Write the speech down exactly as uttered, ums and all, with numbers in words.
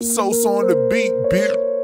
Sauce on the beat, bitch.